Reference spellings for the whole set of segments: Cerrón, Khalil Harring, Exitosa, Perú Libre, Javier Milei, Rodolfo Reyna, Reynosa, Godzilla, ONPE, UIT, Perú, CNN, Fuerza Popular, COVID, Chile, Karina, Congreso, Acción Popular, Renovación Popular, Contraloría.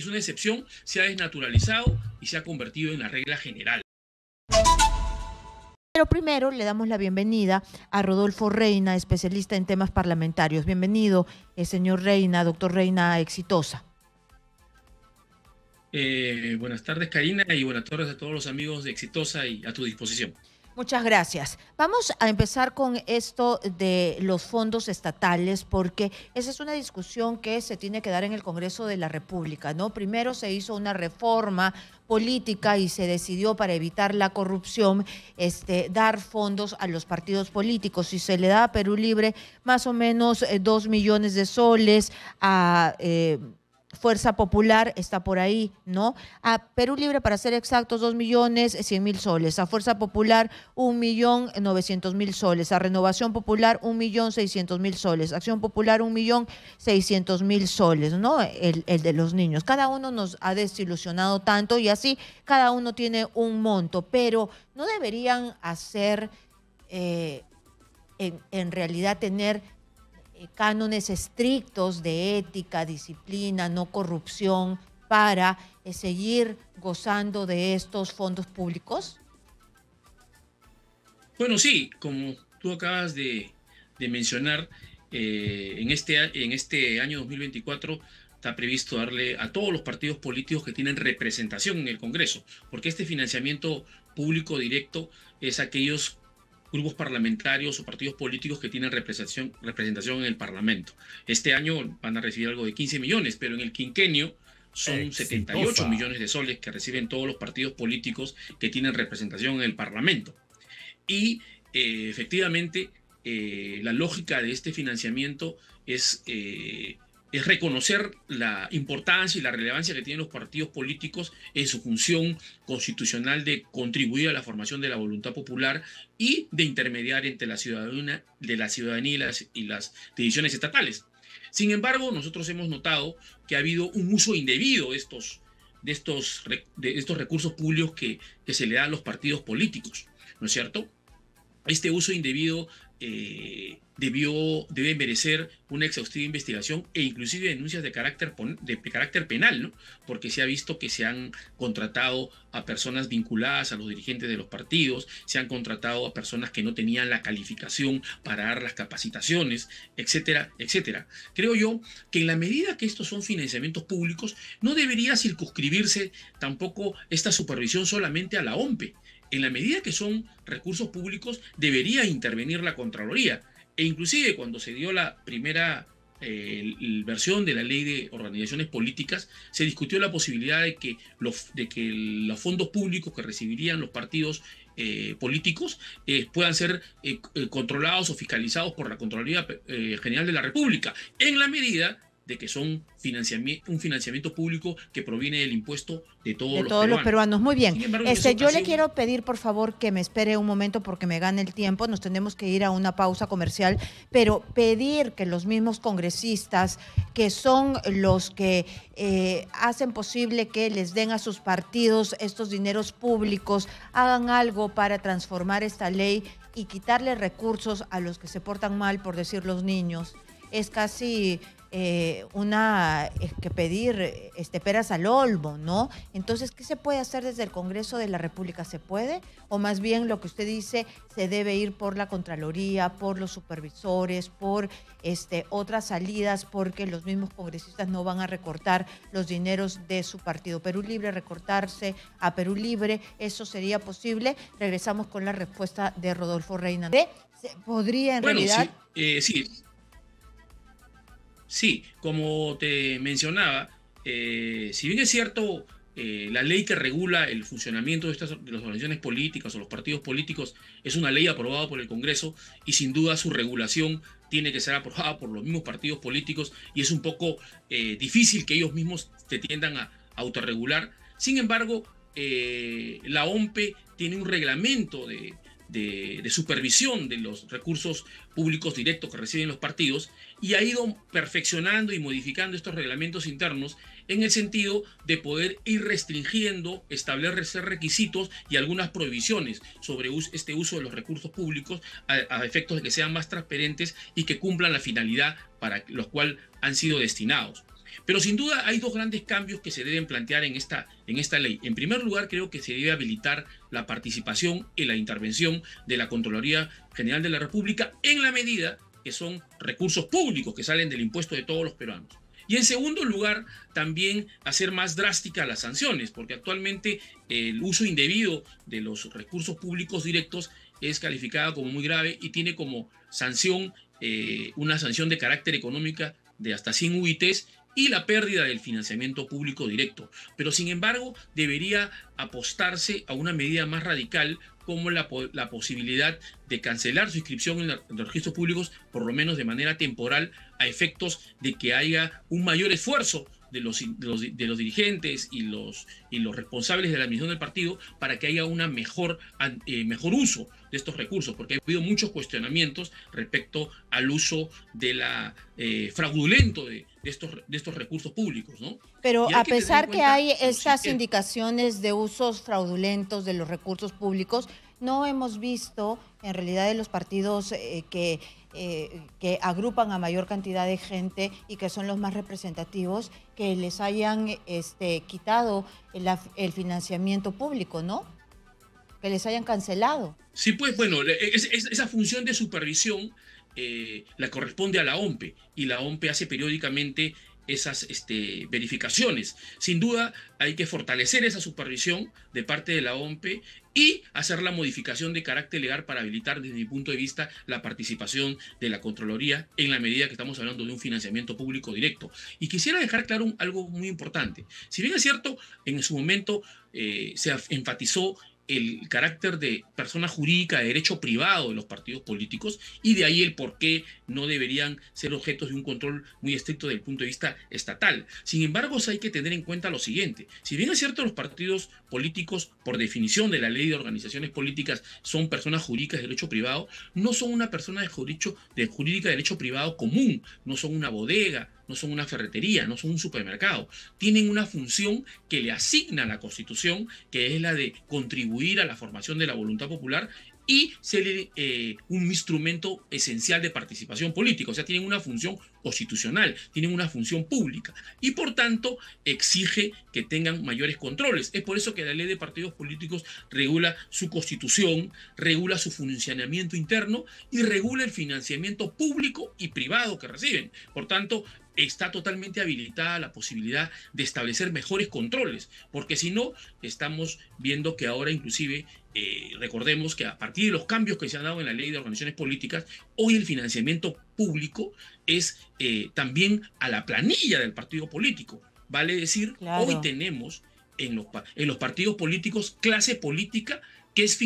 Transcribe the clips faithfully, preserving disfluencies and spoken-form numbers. es una excepción, se ha desnaturalizado y se ha convertido en la regla general. Pero primero le damos la bienvenida a Rodolfo Reyna, especialista en temas parlamentarios. Bienvenido, eh, señor Reyna, doctor Reyna, Exitosa. Eh, buenas tardes, Karina, y buenas tardes a todos los amigos de Exitosa y a tu disposición. Muchas gracias. Vamos a empezar con esto de los fondos estatales, porque esa es una discusión que se tiene que dar en el Congreso de la República, ¿no? Primero se hizo una reforma política y se decidió, para evitar la corrupción, este, dar fondos a los partidos políticos, y se le da a Perú Libre más o menos eh, dos millones de soles a... Eh, Fuerza Popular está por ahí, ¿no? A Perú Libre, para ser exactos, dos millones cien mil soles. A Fuerza Popular, un millón novecientos mil soles. A Renovación Popular, un millón seiscientos mil soles. Acción Popular, un millón seiscientos mil soles, ¿no? El, el de los niños. Cada uno nos ha desilusionado tanto y así cada uno tiene un monto. Pero no deberían hacer, eh, en, en realidad, tener cánones estrictos de ética, disciplina, no corrupción, para eh, seguir gozando de estos fondos públicos? Bueno, sí, como tú acabas de, de mencionar, eh, en, este, en este año dos mil veinticuatro está previsto darle a todos los partidos políticos que tienen representación en el Congreso, porque este financiamiento público directo es aquellos grupos parlamentarios o partidos políticos que tienen representación, representación en el Parlamento. Este año van a recibir algo de quince millones, pero en el quinquenio son Exitosa. setenta y ocho millones de soles que reciben todos los partidos políticos que tienen representación en el Parlamento. Y eh, efectivamente eh, la lógica de este financiamiento es, eh, es reconocer la importancia y la relevancia que tienen los partidos políticos en su función constitucional de contribuir a la formación de la voluntad popular y de intermediar entre la ciudadanía, de la ciudadanía y, las, y las decisiones estatales. Sin embargo, nosotros hemos notado que ha habido un uso indebido de estos, de estos, de estos recursos públicos que, que se le dan a los partidos políticos, ¿no es cierto? Este uso indebido eh, debió, debe merecer una exhaustiva investigación e inclusive denuncias de carácter, de carácter penal, ¿no? Porque se ha visto que se han contratado a personas vinculadas a los dirigentes de los partidos, se han contratado a personas que no tenían la calificación para dar las capacitaciones, etcétera, etcétera. Creo yo que en la medida que estos son financiamientos públicos, no debería circunscribirse tampoco esta supervisión solamente a la O N P E. En la medida que son recursos públicos, debería intervenir la Contraloría. E inclusive cuando se dio la primera eh, versión de la ley de organizaciones políticas, se discutió la posibilidad de que los, de que los fondos públicos que recibirían los partidos eh, políticos eh, puedan ser eh, controlados o fiscalizados por la Contraloría eh, General de la República, en la medida de que son financiamiento, un financiamiento público que proviene del impuesto de todos, de los, todos peruanos. los peruanos. Muy bien. Embargo, este, yo le quiero pedir, por favor, que me espere un momento porque me gana el tiempo. Nos tenemos que ir a una pausa comercial, pero pedir que los mismos congresistas, que son los que eh, hacen posible que les den a sus partidos estos dineros públicos, hagan algo para transformar esta ley y quitarle recursos a los que se portan mal, por decir los niños. Es casi... Eh, una es que pedir este, peras al olmo, ¿no? Entonces, ¿qué se puede hacer desde el Congreso de la República? ¿Se puede? O más bien lo que usted dice, se debe ir por la Contraloría, por los supervisores, por este, otras salidas, porque los mismos congresistas no van a recortar los dineros de su partido. Perú Libre, recortarse a Perú Libre, ¿eso sería posible? Regresamos con la respuesta de Rodolfo Reyna. ¿Se podría en bueno, realidad? Sí, eh, sí. Sí, como te mencionaba, eh, si bien es cierto, eh, la ley que regula el funcionamiento de, estas, de las organizaciones políticas o los partidos políticos es una ley aprobada por el Congreso y sin duda su regulación tiene que ser aprobada por los mismos partidos políticos y es un poco eh, difícil que ellos mismos se tiendan a, a autorregular. Sin embargo, eh, la O N P E tiene un reglamento de... De, de supervisión de los recursos públicos directos que reciben los partidos y ha ido perfeccionando y modificando estos reglamentos internos en el sentido de poder ir restringiendo, establecer requisitos y algunas prohibiciones sobre este uso de los recursos públicos a, a efectos de que sean más transparentes y que cumplan la finalidad para los cuales han sido destinados. Pero sin duda hay dos grandes cambios que se deben plantear en esta, en esta ley. En primer lugar, creo que se debe habilitar la participación y la intervención de la Contraloría General de la República en la medida que son recursos públicos que salen del impuesto de todos los peruanos. Y en segundo lugar, también hacer más drásticas las sanciones, porque actualmente el uso indebido de los recursos públicos directos es calificado como muy grave y tiene como sanción eh, una sanción de carácter económica de hasta cien U I Tes y la pérdida del financiamiento público directo. Pero sin embargo, debería apostarse a una medida más radical como la, la posibilidad de cancelar su inscripción en, la, en los registros públicos, por lo menos de manera temporal, a efectos de que haya un mayor esfuerzo de los, de los, de los dirigentes y los, y los responsables de la administración del partido para que haya un mejor, eh, mejor uso de estos recursos, porque ha habido muchos cuestionamientos respecto al uso de la eh, fraudulento de, de, estos, de estos recursos públicos, ¿no? Pero a pesar que hay estas indicaciones de usos fraudulentos de los recursos públicos, no hemos visto en realidad de los partidos eh, que, eh, que agrupan a mayor cantidad de gente y que son los más representativos que les hayan este, quitado el, el financiamiento público, ¿no? Que les hayan cancelado. Sí, pues bueno, es, es, esa función de supervisión eh, la corresponde a la O N P E y la O N P E hace periódicamente esas este, verificaciones. Sin duda hay que fortalecer esa supervisión de parte de la O N P E y hacer la modificación de carácter legal para habilitar desde mi punto de vista la participación de la Contraloría en la medida que estamos hablando de un financiamiento público directo. Y quisiera dejar claro un, algo muy importante. Si bien es cierto, en su momento eh, se enfatizó el carácter de persona jurídica de derecho privado de los partidos políticos y de ahí el por qué no deberían ser objetos de un control muy estricto desde el punto de vista estatal. Sin embargo, hay que tener en cuenta lo siguiente. Si bien es cierto, los partidos políticos, por definición de la ley de organizaciones políticas, son personas jurídicas de derecho privado, no son una persona de jurídico, de jurídica de derecho privado común, no son una bodega, no son una ferretería, no son un supermercado. Tienen una función que le asigna la Constitución, que es la de contribuir a la formación de la voluntad popular y ser eh, un instrumento esencial de participación política. O sea, tienen una función constitucional, tienen una función pública y por tanto exige que tengan mayores controles. Es por eso que la ley de partidos políticos regula su constitución, regula su funcionamiento interno y regula el financiamiento público y privado que reciben. Por tanto, está totalmente habilitada la posibilidad de establecer mejores controles, porque si no, estamos viendo que ahora inclusive, eh, recordemos que a partir de los cambios que se han dado en la ley de organizaciones políticas, hoy el financiamiento público es eh, también a la planilla del partido político. Vale decir, claro, hoy tenemos en los, en los partidos políticos clase política que es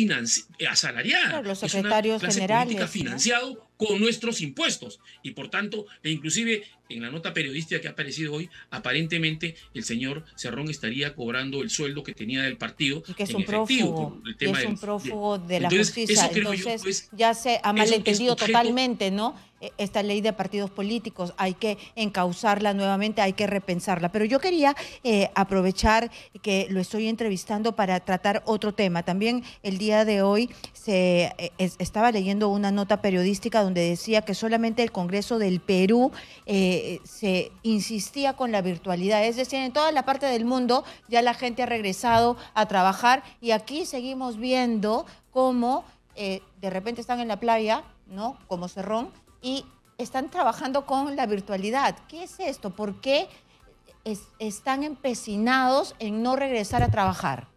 asalariada, claro, los secretarios es una clase política financiado, ¿no?, con nuestros impuestos. Y por tanto, e inclusive en la nota periodística que ha aparecido hoy, aparentemente el señor Cerrón estaría cobrando el sueldo que tenía del partido y que es en un efectivo, prófugo, por el tema es un prófugo del, de la entonces, justicia. Eso entonces yo, pues, ya se ha malentendido totalmente, ¿no? Esta ley de partidos políticos hay que encauzarla nuevamente, hay que repensarla. Pero yo quería eh, aprovechar que lo estoy entrevistando para tratar otro tema. También el día de hoy se eh, estaba leyendo una nota periodística donde decía que solamente el Congreso del Perú eh, se insistía con la virtualidad. Es decir, en toda la parte del mundo ya la gente ha regresado a trabajar y aquí seguimos viendo cómo eh, de repente están en la playa, ¿no?, como Cerrón, y están trabajando con la virtualidad. ¿Qué es esto? ¿Por qué es, están empecinados en no regresar a trabajar?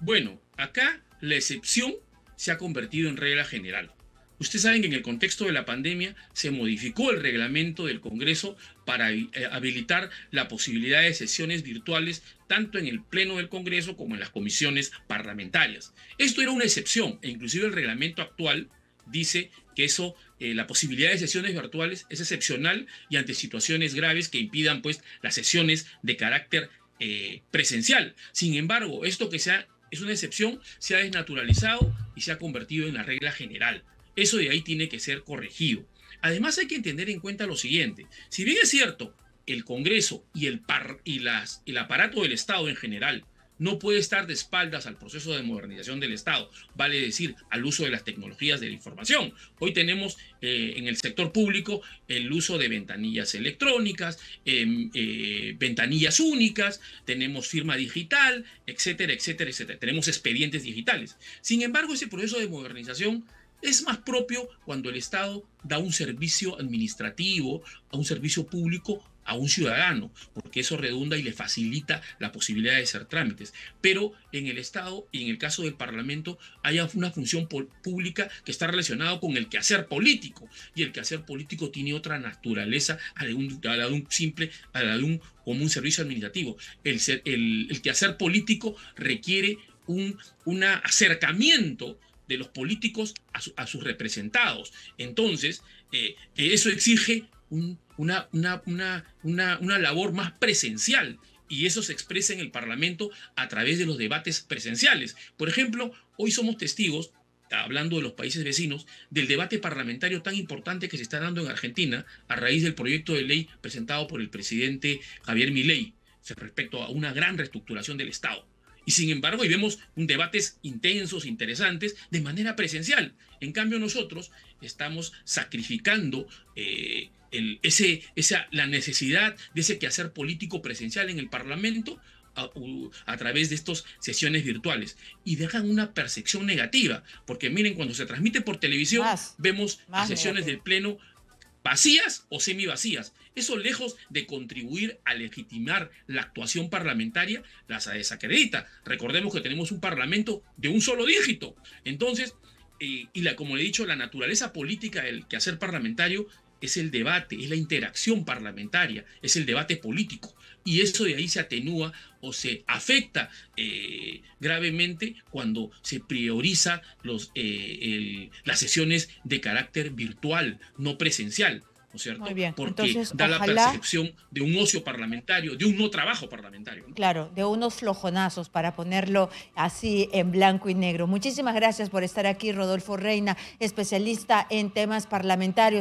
Bueno, acá la excepción se ha convertido en regla general. Ustedes saben que en el contexto de la pandemia se modificó el reglamento del Congreso para habilitar la posibilidad de sesiones virtuales tanto en el Pleno del Congreso como en las comisiones parlamentarias. Esto era una excepción e inclusive el reglamento actual dice que eso, eh, la posibilidad de sesiones virtuales es excepcional y ante situaciones graves que impidan pues, las sesiones de carácter eh, presencial. Sin embargo, esto que sea, es una excepción se ha desnaturalizado y se ha convertido en la regla general. Eso de ahí tiene que ser corregido. Además hay que tener en cuenta lo siguiente. Si bien es cierto, el Congreso y el, par y las, el aparato del Estado en general no puede estar de espaldas al proceso de modernización del Estado, vale decir, al uso de las tecnologías de la información. Hoy tenemos eh, en el sector público el uso de ventanillas electrónicas, eh, eh, ventanillas únicas, tenemos firma digital, etcétera, etcétera, etcétera. Tenemos expedientes digitales. Sin embargo, ese proceso de modernización es más propio cuando el Estado da un servicio administrativo, a un servicio público, a un ciudadano, porque eso redunda y le facilita la posibilidad de hacer trámites. Pero en el Estado y en el caso del Parlamento hay una función pública que está relacionada con el quehacer político, y el quehacer político tiene otra naturaleza a la de un, a la de un simple, a la de un, como un servicio administrativo. El, el, el quehacer político requiere un, un acercamiento de los políticos a, su, a sus representados. Entonces, eh, eso exige un, una, una, una, una, una labor más presencial, y eso se expresa en el Parlamento a través de los debates presenciales. Por ejemplo, hoy somos testigos, hablando de los países vecinos, del debate parlamentario tan importante que se está dando en Argentina a raíz del proyecto de ley presentado por el presidente Javier Milei respecto a una gran reestructuración del Estado. Y sin embargo, ahí vemos un debates intensos, interesantes, de manera presencial. En cambio, nosotros estamos sacrificando eh, el, ese, esa, la necesidad de ese quehacer político presencial en el Parlamento a, a través de estas sesiones virtuales. Y dejan una percepción negativa, porque miren, cuando se transmite por televisión, más, vemos más las sesiones negativo. del Pleno vacías o semivacías. Eso, lejos de contribuir a legitimar la actuación parlamentaria, las desacredita. Recordemos que tenemos un parlamento de un solo dígito. Entonces, eh, y la, como le he dicho, la naturaleza política del quehacer parlamentario es el debate, es la interacción parlamentaria, es el debate político. Y eso de ahí se atenúa o se afecta eh, gravemente cuando se prioriza los, eh, el, las sesiones de carácter virtual, no presencial, ¿no es cierto? Muy bien. Porque entonces, da ojalá... la percepción de un ocio parlamentario, de un no trabajo parlamentario, ¿no? Claro, de unos flojonazos, para ponerlo así en blanco y negro. Muchísimas gracias por estar aquí, Rodolfo Reyna, especialista en temas parlamentarios.